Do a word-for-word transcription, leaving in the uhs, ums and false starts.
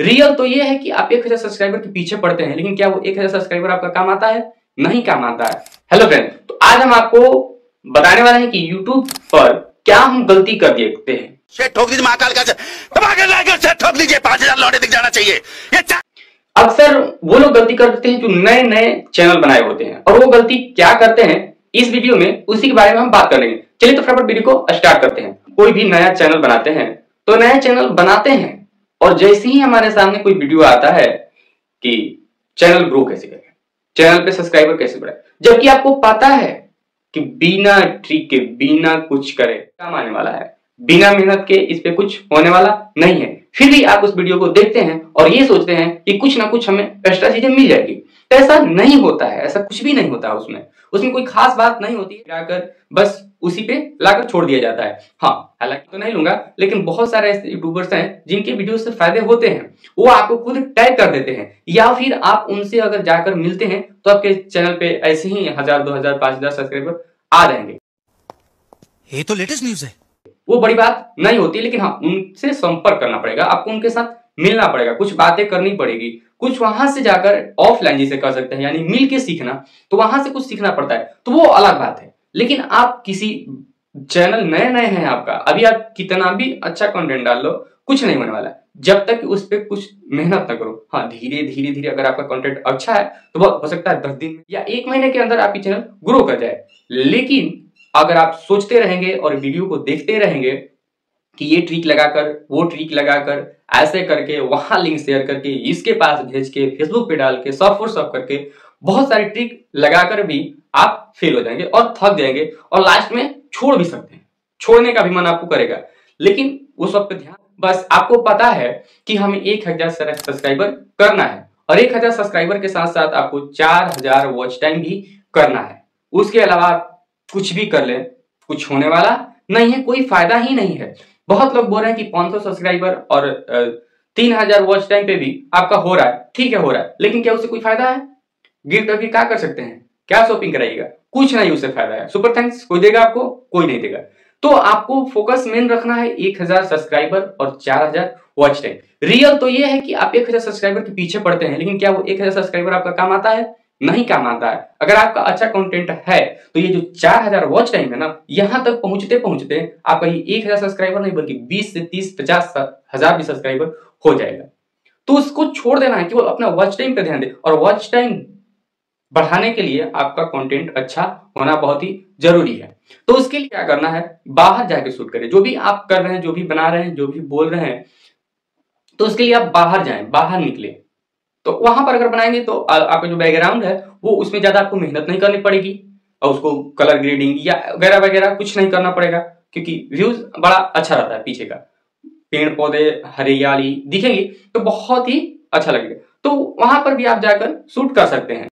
Real तो ये है कि आप एक हजार सब्सक्राइबर के पीछे पड़ते हैं, लेकिन क्या वो एक हजार सब्सक्राइबर आपका काम आता है? नहीं काम आता है। हेलो फ्रेंड, तो आज हम आपको बताने वाले हैं कि यूट्यूब पर क्या हम गलती कर देते हैं। अक्सर वो लोग गलती कर देते हैं जो नए नए चैनल बनाए होते हैं, और वो गलती क्या करते हैं इस वीडियो में उसी के बारे में हम बात करेंगे। चलिए तो फटाफट वीडियो को स्टार्ट करते हैं। कोई भी नया चैनल बनाते हैं तो नया चैनल बनाते हैं, और जैसे ही हमारे सामने कोई वीडियो आता है कि चैनल ग्रो कैसे करें, चैनल पे सब्सक्राइबर कैसे बढ़ाएं, जबकि आपको पता है कि बिना ट्रिक के बिना कुछ करे काम आने वाला है, बिना मेहनत के इस पे कुछ होने वाला नहीं है, फिर भी आप उस वीडियो को देखते हैं और ये सोचते हैं कि कुछ ना कुछ हमें एक्स्ट्रा चीजें मिल जाएगी। तो ऐसा नहीं होता है, ऐसा कुछ भी नहीं होता है। उसमें उसमें कोई खास बात नहीं होती, लाकर बस उसी पे लाकर छोड़ दिया जाता है। हाँ, हालांकि तो नहीं लूंगा, लेकिन बहुत सारे ऐसे यूट्यूबर्स हैं जिनके वीडियो से फायदे होते हैं, वो आपको खुद टैग कर देते हैं, या फिर आप उनसे अगर जाकर मिलते हैं तो आपके चैनल पे ऐसे ही हजार दो हजार पांच हजार सब्सक्राइबर आ जाएंगे। ये तो लेटेस्ट न्यूज है, वो बड़ी बात नहीं होती, लेकिन हाँ, उनसे संपर्क करना पड़ेगा, आपको उनके साथ मिलना पड़ेगा, कुछ बातें करनी पड़ेगी, कुछ वहां से जाकर ऑफलाइन जिसे कर सकते हैं, यानी मिल के सीखना, तो वहां से कुछ सीखना पड़ता है, तो वो अलग बात है। लेकिन आप किसी चैनल नए नए हैं आपका, अभी आप कितना भी अच्छा कंटेंट डाल लो कुछ नहीं होने वाला जब तक कि उस पर कुछ मेहनत ना करो। हाँ, धीरे धीरे धीरे अगर आपका कंटेंट अच्छा है तो बहुत हो सकता है दस दिन या एक महीने के अंदर आपकी चैनल ग्रो कर जाए। लेकिन अगर आप सोचते रहेंगे और वीडियो को देखते रहेंगे कि ये ट्रिक लगाकर वो ट्रिक लगाकर ऐसे करके वहां लिंक शेयर करके इसके पास भेज के फेसबुक पे डाल के सब फॉर सब करके बहुत सारी ट्रिक लगाकर भी आप फेल हो जाएंगे और थक जाएंगे, और लास्ट में छोड़ भी सकते हैं, छोड़ने का भी मन आपको करेगा। लेकिन उस वक्त ध्यान, बस आपको पता है कि हमें एक हजार सब्सक्राइबर करना है, और एक हजार सब्सक्राइबर के साथ साथ आपको चार हजार वॉच टाइम भी करना है। उसके अलावा आप कुछ भी कर ले कुछ होने वाला नहीं है, कोई फायदा ही नहीं है। बहुत लोग बोल रहे हैं कि पांच सौ सब्सक्राइबर और तीन हजार वॉच टाइम पे भी आपका हो रहा है, ठीक है हो रहा है, लेकिन क्या उससे कोई फायदा है? गिफ्ट अभी क्या कर सकते हैं? क्या शॉपिंग कराइएगा? कुछ नहीं उससे फायदा है। सुपर थैंक्स कोई देगा आपको? कोई नहीं देगा। तो आपको फोकस मेन रखना है एक हजार सब्सक्राइबर और चार हजार वॉच टाइम। रियल तो ये है कि आप एक हजार सब्सक्राइबर के पीछे पड़ते हैं, लेकिन क्या वो एक हजार सब्सक्राइबर आपका काम आता है? नहीं काम आता है। अगर आपका अच्छा कंटेंट है तो ये जो चार हजार वॉच टाइम है ना, यहां तक पहुंचते पहुंचते आपका ये एक हजार सब्सक्राइबर नहीं बल्कि बीस से तीस पचास हजार भी सब्सक्राइबर हो जाएगा। तो उसको छोड़ देना है, केवल अपना वॉच टाइम पे ध्यान दें, और वॉच टाइम बढ़ाने के लिए आपका कंटेंट अच्छा होना बहुत ही जरूरी है। तो उसके लिए क्या करना है, बाहर जाके शूट करें, जो भी आप कर रहे हैं, जो भी बना रहे हैं, जो भी बोल रहे हैं, तो उसके लिए आप बाहर जाए, बाहर निकले। तो वहां पर अगर बनाएंगे तो आपका जो बैकग्राउंड है वो उसमें ज्यादा आपको मेहनत नहीं करनी पड़ेगी, और उसको कलर ग्रेडिंग या वगैरह वगैरह कुछ नहीं करना पड़ेगा, क्योंकि व्यूज बड़ा अच्छा रहता है, पीछे का पेड़ पौधे हरियाली दिखेंगे तो बहुत ही अच्छा लगेगा। तो वहां पर भी आप जाकर शूट कर सकते हैं।